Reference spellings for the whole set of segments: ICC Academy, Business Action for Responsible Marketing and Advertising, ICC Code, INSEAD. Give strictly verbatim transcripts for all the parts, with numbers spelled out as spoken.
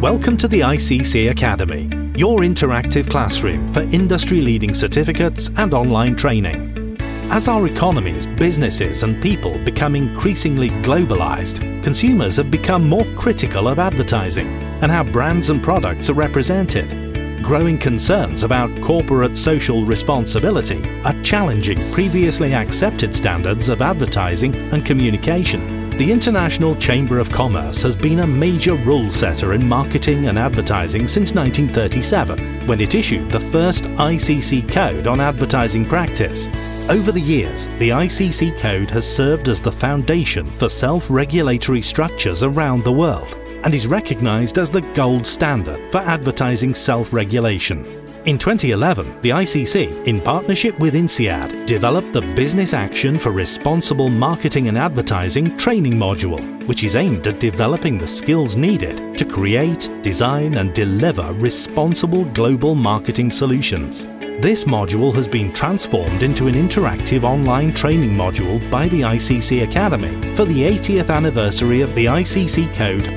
Welcome to the I C C Academy, your interactive classroom for industry-leading certificates and online training. As our economies, businesses and people become increasingly globalized, consumers have become more critical of advertising and how brands and products are represented. Growing concerns about corporate social responsibility are challenging previously accepted standards of advertising and communication. The International Chamber of Commerce has been a major rule setter in marketing and advertising since nineteen thirty-seven, when it issued the first I C C Code on advertising practice. Over the years, the I C C Code has served as the foundation for self-regulatory structures around the world and is recognized as the gold standard for advertising self-regulation. In twenty eleven, the I C C, in partnership with INSEAD, developed the Business Action for Responsible Marketing and Advertising training module, which is aimed at developing the skills needed to create, design and deliver responsible global marketing solutions. This module has been transformed into an interactive online training module by the I C C Academy for the eightieth anniversary of the I C C Code.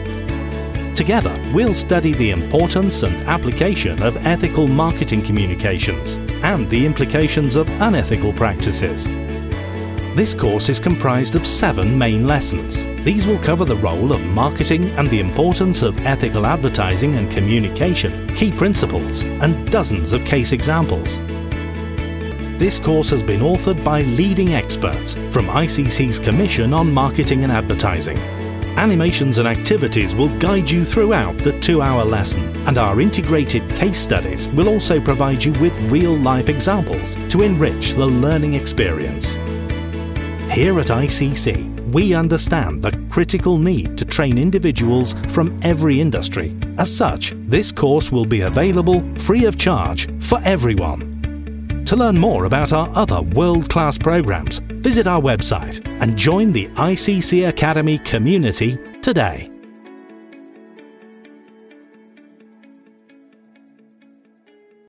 Together, we'll study the importance and application of ethical marketing communications and the implications of unethical practices. This course is comprised of seven main lessons. These will cover the role of marketing and the importance of ethical advertising and communication, key principles, and dozens of case examples. This course has been authored by leading experts from I C C's Commission on Marketing and Advertising. Animations and activities will guide you throughout the two-hour lesson, and our integrated case studies will also provide you with real-life examples to enrich the learning experience. Here at I C C, we understand the critical need to train individuals from every industry. As such, this course will be available free of charge for everyone. To learn more about our other world-class programs, visit our website and join the I C C Academy community today.